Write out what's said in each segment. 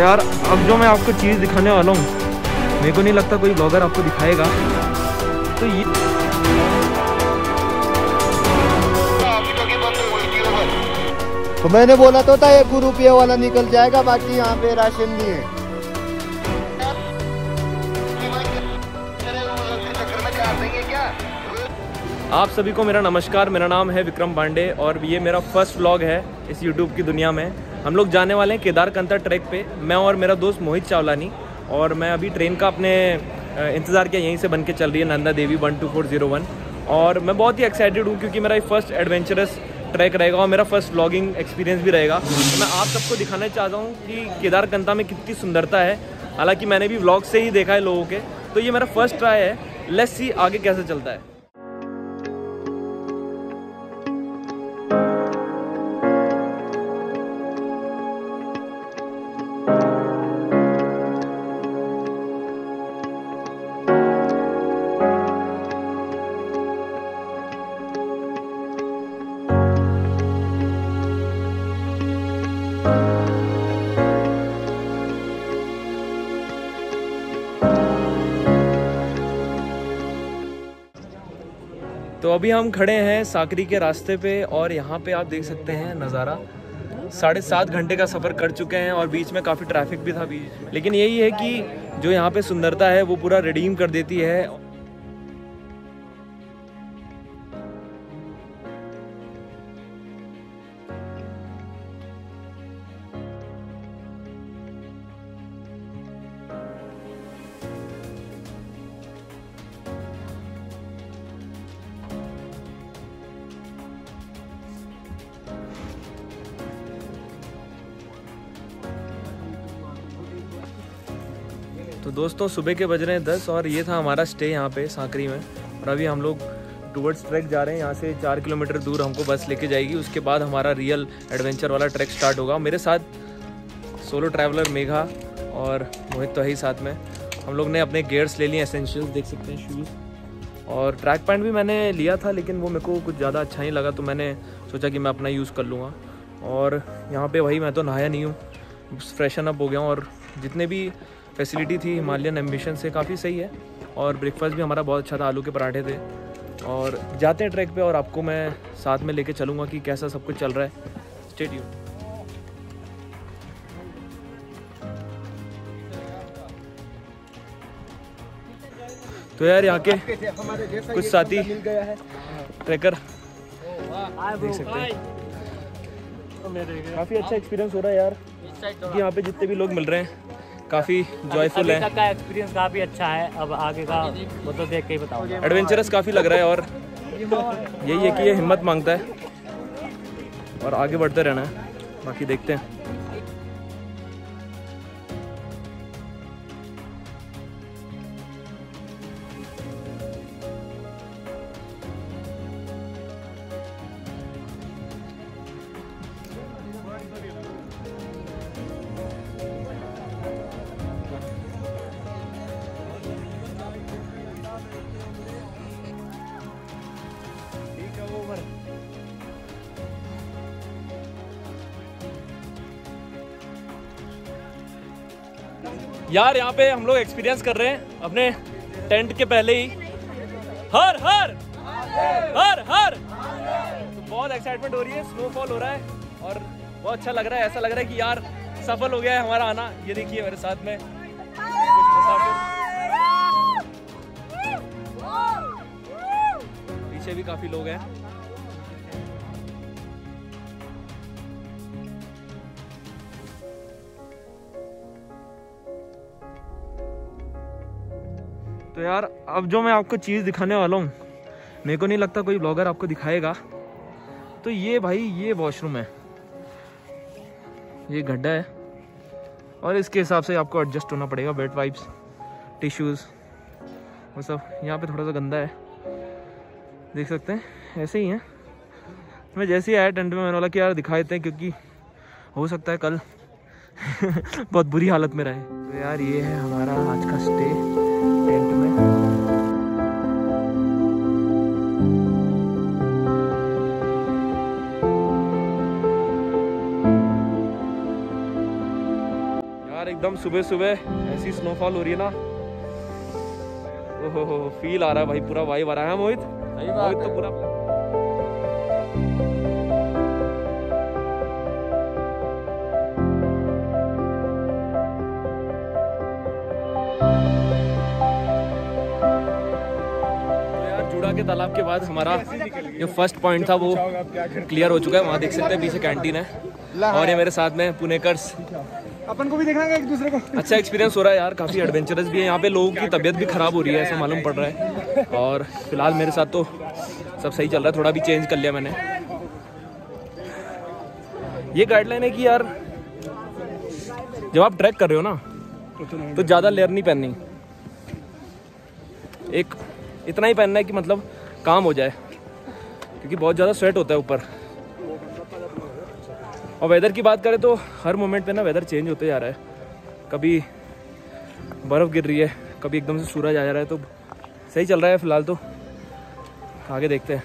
यार अब जो मैं आपको चीज़ दिखाने वाला हूँ, मेरे को नहीं लगता कोई ब्लॉगर आपको दिखाएगा। तो ये तो मैंने बोला तो था 1 रुपये वाला निकल जाएगा, बाकी यहाँ पे राशन नहीं है। आप सभी को मेरा नमस्कार, मेरा नाम है विक्रम पांडे और ये मेरा फर्स्ट व्लॉग है इस YouTube की दुनिया में। हम लोग जाने वाले हैं केदारकंठा ट्रैक पे, मैं और मेरा दोस्त मोहित चावलानी। और मैं अभी ट्रेन का अपने इंतज़ार किया, यहीं से बन के चल रही है नंदा देवी 12401। और मैं बहुत ही एक्साइटेड हूँ क्योंकि मेरा ये फर्स्ट एडवेंचरस ट्रैक रहेगा और मेरा फर्स्ट व्लॉगिंग एक्सपीरियंस भी रहेगा। मैं आप सबको दिखाना चाहता हूँ कि केदारकंठा में कितनी सुंदरता है, हालाँकि मैंने भी व्लॉग से ही देखा है लोगों के। तो ये मेरा फर्स्ट ट्राई है, लेट्स सी आगे कैसे चलता है। तो अभी हम खड़े हैं सांकरी के रास्ते पे और यहाँ पे आप देख सकते हैं नज़ारा। 7.5 घंटे का सफ़र कर चुके हैं और बीच में काफ़ी ट्रैफिक भी था बीच, लेकिन यही है कि जो यहाँ पे सुंदरता है वो पूरा रिडीम कर देती है। तो दोस्तों सुबह के बज रहे हैं 10 और ये था हमारा स्टे यहाँ पे सांकरी में। और अभी हम लोग टूवर्ड्स ट्रैक जा रहे हैं। यहाँ से 4 किलोमीटर दूर हमको बस लेके जाएगी, उसके बाद हमारा रियल एडवेंचर वाला ट्रैक स्टार्ट होगा। मेरे साथ सोलो ट्रैवलर मेघा और मोहित तो है ही साथ में। हम लोग ने अपने गेयर्स ले लिए, एसेंशियल्स देख सकते हैं, शूज़ और ट्रैक पैंट भी मैंने लिया था, लेकिन वो मेरे को कुछ ज़्यादा अच्छा नहीं लगा तो मैंने सोचा कि मैं अपना यूज़ कर लूँगा। और यहाँ पर वही मैं तो नहाया नहीं हूँ, फ्रेशन अप हो गया हूँ। और जितने भी फैसिलिटी थी हिमालयन एम्बिशन से काफ़ी सही है। और ब्रेकफास्ट भी हमारा बहुत अच्छा था, आलू के पराठे थे। और जाते हैं ट्रैक पे और आपको मैं साथ में लेके चलूँगा कि कैसा सब कुछ चल रहा है। Stay tuned. तो यार यहाँ के कुछ साथी ट्रैकर देख सकते हैं, काफ़ी अच्छा एक्सपीरियंस हो रहा है यार कि यहाँ पे जितने भी लोग मिल रहे हैं काफ़ी जॉयफुल है। का एक्सपीरियंस काफ़ी अच्छा है, अब आगे का वो तो देख के ही बताओ। एडवेंचरस काफ़ी लग रहा है और यही है कि ये हिम्मत मांगता है और आगे बढ़ते रहना है, बाकी देखते हैं। यार यहाँ पे हम लोग एक्सपीरियंस कर रहे हैं अपने टेंट के पहले ही हर हर हर हर। तो बहुत एक्साइटमेंट हो रही है, स्नोफॉल हो रहा है और बहुत अच्छा लग रहा है। ऐसा लग रहा है कि यार सफल हो गया है हमारा आना। ये देखिए मेरे साथ में पीछे भी काफी लोग हैं। तो यार अब जो मैं आपको चीज़ दिखाने वाला हूँ, मेरे को नहीं लगता कोई ब्लॉगर आपको दिखाएगा। तो ये भाई ये वॉशरूम है, ये गड्ढा है और इसके हिसाब से आपको एडजस्ट होना पड़ेगा। बेड वाइप्स, टिश्यूज़, वो सब। यहाँ पे थोड़ा सा गंदा है, देख सकते हैं, ऐसे ही है। मैं जैसे ही आया टेंट में मैंने बोला कि यार दिखा देते हैं क्योंकि हो सकता है कल बहुत बुरी हालत में रहे। तो यार ये है हमारा आज का स्टे टेंट में। यार एक एकदम सुबह सुबह ऐसी स्नोफॉल हो रही है ना, ओहो हो फील आ रहा है भाई, पूरा वाइब आ रहा है। मोहित तो पूरा के तालाब के बाद हमारा जो फर्स्ट पॉइंट था वो क्लियर हो चुका है। वहाँ देख सकते हैं पीछे कैंटीन है और ये मेरे साथ में पुणेकर्स, अपन को भी देखना है एक दूसरे को। अच्छा एक्सपीरियंस हो रहा है यार, काफ़ी एडवेंचरस भी है। यहाँ पे लोगों की तबीयत भी ख़राब हो रही है ऐसा मालूम पड़ रहा है, और फिलहाल मेरे साथ तो सब सही चल रहा है। थोड़ा भी चेंज कर लिया मैंने। ये गाइडलाइन है कि यार जब आप ट्रैक कर रहे हो ना तो ज़्यादा लेयर नहीं पहननी, एक इतना ही पहनना है कि मतलब काम हो जाए, क्योंकि बहुत ज़्यादा स्वेट होता है ऊपर। और वेदर की बात करें तो हर मोमेंट पे ना वेदर चेंज होते जा रहा है, कभी बर्फ़ गिर रही है, कभी एकदम से सूरज आ जा रहा है, तो सही चल रहा है फिलहाल तो। आगे देखते हैं।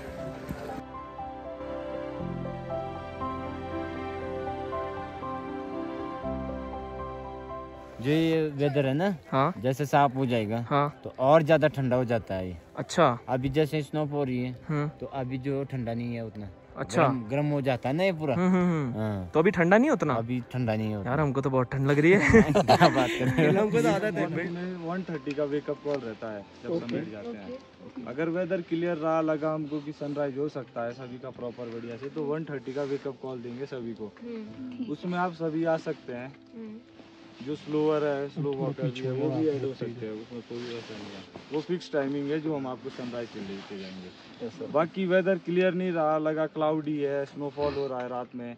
जो ये वेदर है ना, हाँ जैसे साफ हो जाएगा हाँ तो और ज्यादा ठंडा हो जाता है। अच्छा अभी जैसे स्नो हो रही है हाँ। तो अभी जो ठंडा नहीं है उतना, अच्छा गर्म हो जाता है ना ये पूरा हाँ। तो अभी ठंडा नहीं उतना, अभी ठंडा नहीं होता यार। हमको तो बहुत ठंड लग रही है क्या बात कर रहे हैं। हमको तो आदत है 1:30 का वेकअप कॉल रहता है जब सनराइज जाते हैं। अगर वेदर क्लियर रहा लगा हमको कि सनराइज हो सकता है सभी का प्रॉपर बढ़िया से, तो 1:30 का वेकअप कॉल देंगे सभी को, उसमें आप सभी आ सकते हैं। जो स्लोअर है, स्लो वॉकर भी है, वो भी ऐड हो सकते हैं, उसमें कोई ऐसा नहीं है। वो फिक्स टाइमिंग है जो हम आपको सनराइज के लिए लेके जाएंगे। बाकी वेदर क्लियर नहीं रहा लगा, क्लाउडी है, स्नोफॉल हो रहा है रात में,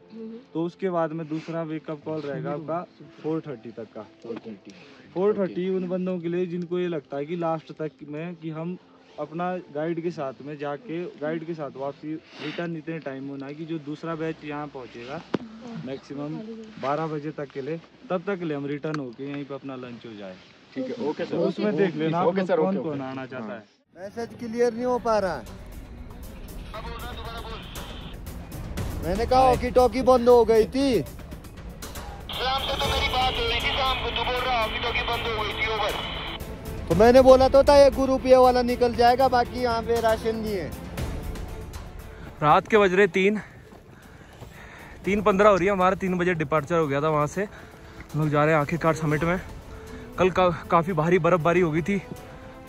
तो उसके बाद में दूसरा वेकअप कॉल रहेगा आपका 4:30 तक का। 4:30 उन बंदों के लिए जिनको ये लगता है कि लास्ट तक में कि हम अपना गाइड के साथ में जाके गाइड के साथ वापसी रिटर्न इतने टाइम होना है कि जो दूसरा बैच यहाँ पहुँचेगा मैक्सिमम 12 बजे तक के लिए, तब तक के लिए हम रिटर्न होके यहीं पे अपना लंच हो जाए। ठीक है ओके सर, उसमें देख लेना ओके सर, कौन कौन आना चाहता है। मैसेज क्लियर नहीं हो पा रहा है, मैंने कहा कि टॉकी बंद हो गई थी। तो मैंने बोला तो था ये ग्रुप ये वाला निकल जाएगा, बाकी यहाँ पे राशन नहीं है। रात के बज रहे 3:15 हो रही है। हमारा 3 बजे डिपार्चर हो गया था वहाँ से। हम लोग जा रहे हैं आखिरकार समिट में। कल काफ़ी भारी बर्फबारी हो गई थी,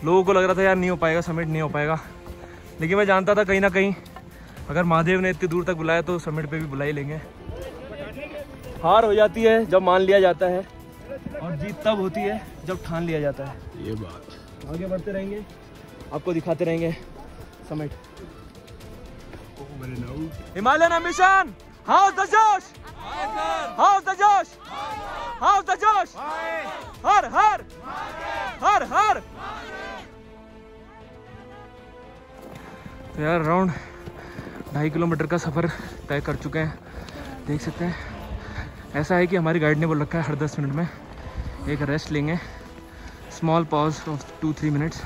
लोगों को लग रहा था यार नहीं हो पाएगा समिट, नहीं हो पाएगा, लेकिन मैं जानता था कहीं ना कहीं अगर महादेव ने इतनी दूर तक बुलाया तो समिट पे भी बुला ही लेंगे। हार हो जाती है जब मान लिया जाता है, और जीत तब होती है जब ठान लिया जाता है। ये बात आगे बढ़ते रहेंगे, आपको दिखाते रहेंगे summit. Himalayan ambition, how the जोश, हाउ द जोश, हाउ द जोश, हर हर हर हर। तो यार राउंड 2.5 किलोमीटर का सफर तय कर चुके हैं। देख सकते हैं ऐसा है कि हमारी गाइड ने बोल रखा है हर 10 मिनट में एक रेस्ट लेंगे, स्मॉल पॉज ऑफ 2-3 मिनट्स।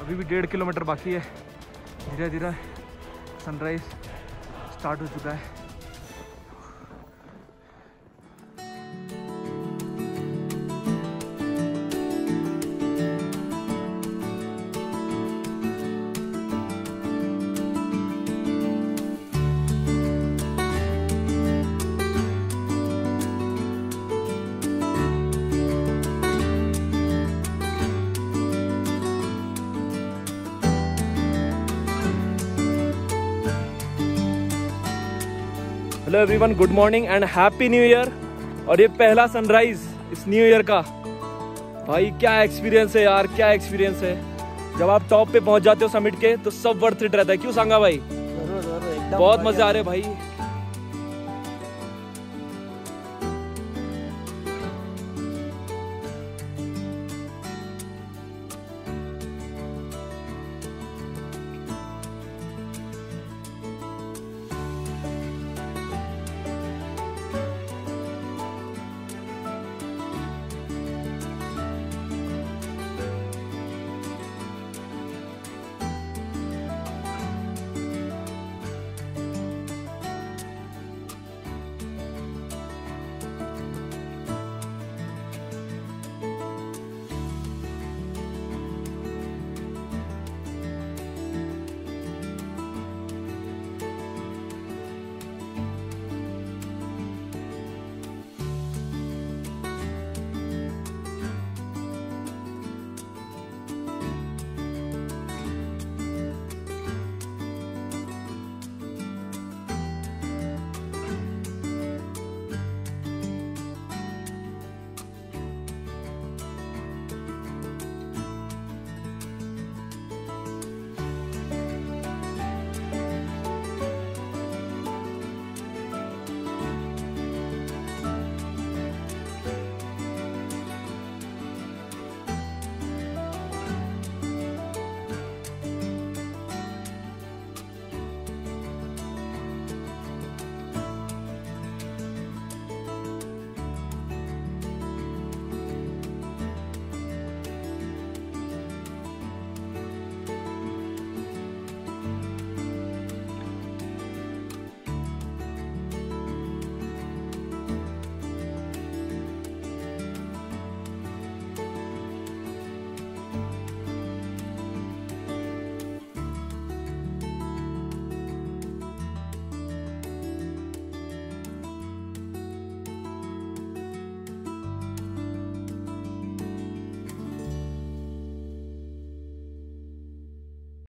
अभी भी 1.5 किलोमीटर बाकी है। धीरे धीरे सनराइज स्टार्ट हो चुका है। Hello everyone, good morning and happy new year. और ये पहला सनराइज इस न्यू ईयर का, भाई क्या एक्सपीरियंस है यार, क्या एक्सपीरियंस है। जब आप टॉप पे पहुंच जाते हो समिट के तो सब वर्थ इट रहता है। क्यों सांगा भाई, बहुत मजा आ रहे भाई।